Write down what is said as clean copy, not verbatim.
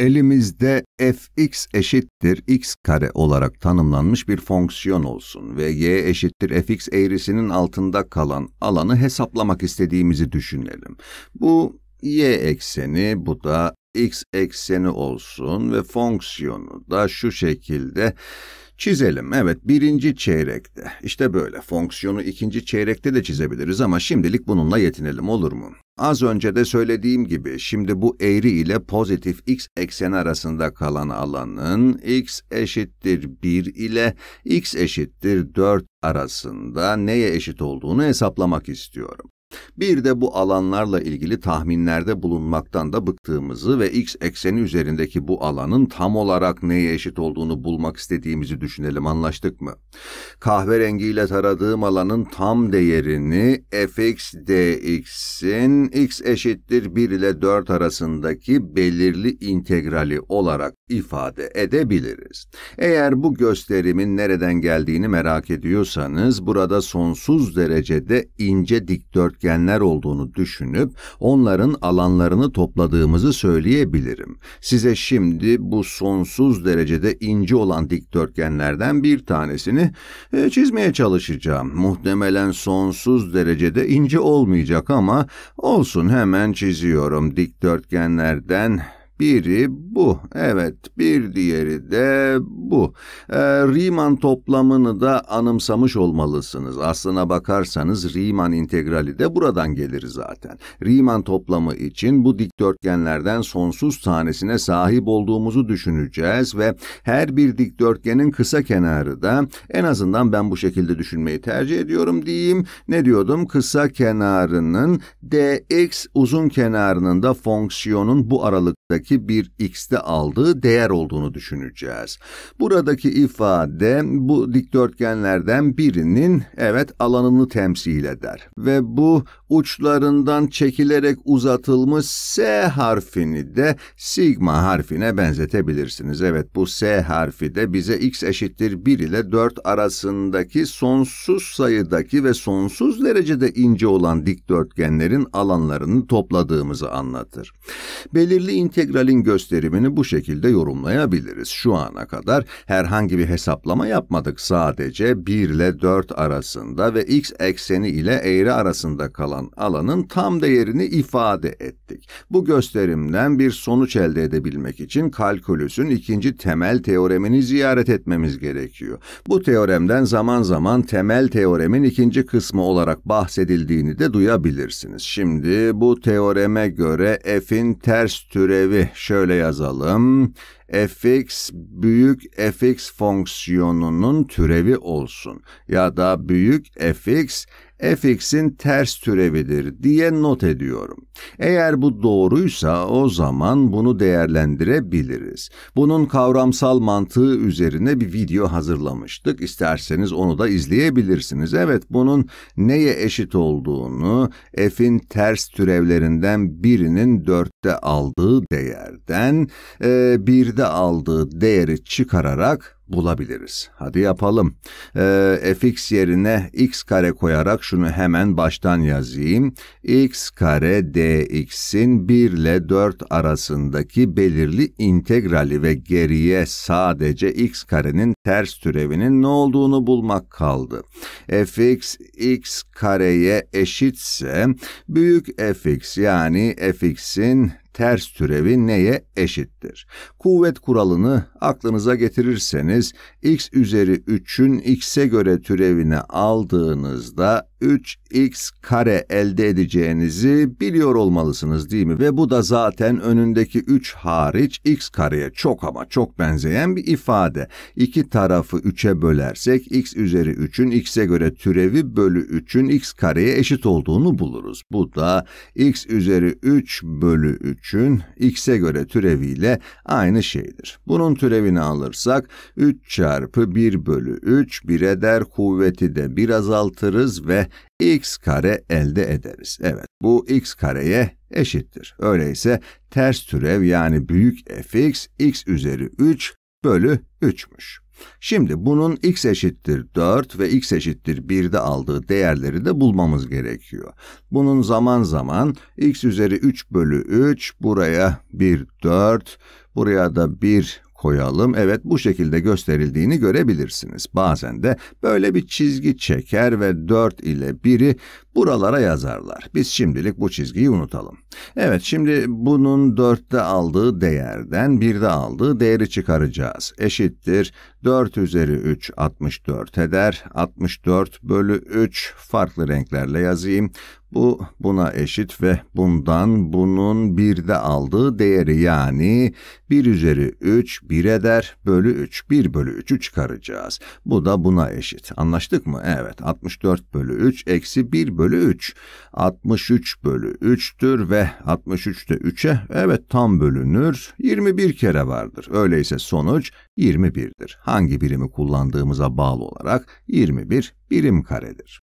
Elimizde fx eşittir x kare olarak tanımlanmış bir fonksiyon olsun ve y eşittir fx eğrisinin altında kalan alanı hesaplamak istediğimizi düşünelim. Bu y ekseni, bu da x ekseni olsun ve fonksiyonu da şu şekilde çizelim. Evet, birinci çeyrekte. İşte böyle. Fonksiyonu ikinci çeyrekte de çizebiliriz ama şimdilik bununla yetinelim, olur mu? Az önce de söylediğim gibi, şimdi bu eğri ile pozitif x ekseni arasında kalan alanın x eşittir 1 ile x eşittir 4 arasında neye eşit olduğunu hesaplamak istiyorum. Bir de bu alanlarla ilgili tahminlerde bulunmaktan da bıktığımızı ve x ekseni üzerindeki bu alanın tam olarak neye eşit olduğunu bulmak istediğimizi düşünelim, anlaştık mı? Kahverengiyle taradığım alanın tam değerini fx dx'in x eşittir 1 ile 4 arasındaki belirli integrali olarak ifade edebiliriz. Eğer bu gösterimin nereden geldiğini merak ediyorsanız, burada sonsuz derecede ince dikdörtgenler olduğunu düşünüp onların alanlarını topladığımızı söyleyebilirim. Size şimdi bu sonsuz derecede ince olan dikdörtgenlerden bir tanesini çizmeye çalışacağım. Muhtemelen sonsuz derecede ince olmayacak ama olsun, hemen çiziyorum. Dikdörtgenlerden biri bu, evet, bir diğeri de bu. Riemann toplamını da anımsamış olmalısınız. Aslına bakarsanız Riemann integrali de buradan gelir zaten. Riemann toplamı için bu dikdörtgenlerden sonsuz tanesine sahip olduğumuzu düşüneceğiz ve her bir dikdörtgenin kısa kenarı da, en azından ben bu şekilde düşünmeyi tercih ediyorum diyeyim. Ne diyordum? Kısa kenarının dx, uzun kenarının da fonksiyonun bu aralıktaki bir x'te aldığı değer olduğunu düşüneceğiz. Buradaki ifade bu dikdörtgenlerden birinin, evet, alanını temsil eder. Ve bu uçlarından çekilerek uzatılmış s harfini de sigma harfine benzetebilirsiniz. Evet, bu s harfi de bize x eşittir 1 ile 4 arasındaki sonsuz sayıdaki ve sonsuz derecede ince olan dikdörtgenlerin alanlarını topladığımızı anlatır. Belirli integralin gösterimini bu şekilde yorumlayabiliriz. Şu ana kadar herhangi bir hesaplama yapmadık. Sadece 1 ile 4 arasında ve x ekseni ile eğri arasında kalan alanın tam değerini ifade ettik. Bu gösterimden bir sonuç elde edebilmek için kalkülüsün ikinci temel teoremini ziyaret etmemiz gerekiyor. Bu teoremden zaman zaman temel teoremin ikinci kısmı olarak bahsedildiğini de duyabilirsiniz. Şimdi bu teoreme göre f'in ters türevi şöyle yazalım. Fx büyük fx fonksiyonunun türevi olsun ya da büyük fx fx'in ters türevidir diye not ediyorum. Eğer bu doğruysa o zaman bunu değerlendirebiliriz. Bunun kavramsal mantığı üzerine bir video hazırlamıştık. İsterseniz onu da izleyebilirsiniz. Evet, bunun neye eşit olduğunu, f'in ters türevlerinden birinin 4'te aldığı değerden 1'de aldığı değeri çıkararak bulabiliriz. Hadi yapalım. Fx yerine x kare koyarak şunu hemen baştan yazayım. X kare dx'in 1 ile 4 arasındaki belirli integrali ve geriye sadece x karenin ters türevinin ne olduğunu bulmak kaldı. Fx x kareye eşitse büyük fx, yani fx'in ters türevi neye eşittir? Kuvvet kuralını aklınıza getirirseniz, x üzeri 3'ün x'e göre türevini aldığınızda 3x kare elde edeceğinizi biliyor olmalısınız, değil mi? Ve bu da zaten önündeki 3 hariç x kareye çok ama çok benzeyen bir ifade. İki tarafı 3'e bölersek x üzeri 3'ün x'e göre türevi bölü 3'ün x kareye eşit olduğunu buluruz. Bu da x üzeri 3 bölü 3'ün x'e göre türeviyle aynı şeydir. Bunun türevini alırsak 3 çarpı 1 bölü 3 1 eder, kuvveti de 1 azaltırız ve x kare elde ederiz. Evet, bu x kareye eşittir. Öyleyse ters türev, yani büyük fx x üzeri 3 bölü 3'müş. Şimdi bunun x eşittir 4 ve x eşittir 1'de aldığı değerleri de bulmamız gerekiyor. Bunun zaman zaman x üzeri 3 bölü 3, buraya 1 4, Buraya da 1 koyalım. Evet, bu şekilde gösterildiğini görebilirsiniz. Bazen de böyle bir çizgi çeker ve 4 ile 1'i buralara yazarlar. Biz şimdilik bu çizgiyi unutalım. Evet, şimdi bunun 4'te aldığı değerden 1'de aldığı değeri çıkaracağız. Eşittir 4 üzeri 3 64 eder. 64 bölü 3 farklı renklerle yazayım. Bu buna eşit ve bundan bunun 1'de aldığı değeri yani 1 üzeri 3 1 eder bölü 3. 1 bölü 3'ü çıkaracağız. Bu da buna eşit. Anlaştık mı? Evet. 64 bölü 3 eksi 1 bölü 3. 63 bölü 3'tür ve 63'te 3'e evet tam bölünür. 21 kere vardır. Öyleyse sonuç 21'dir. Hangi birimi kullandığımıza bağlı olarak 21 birim karedir.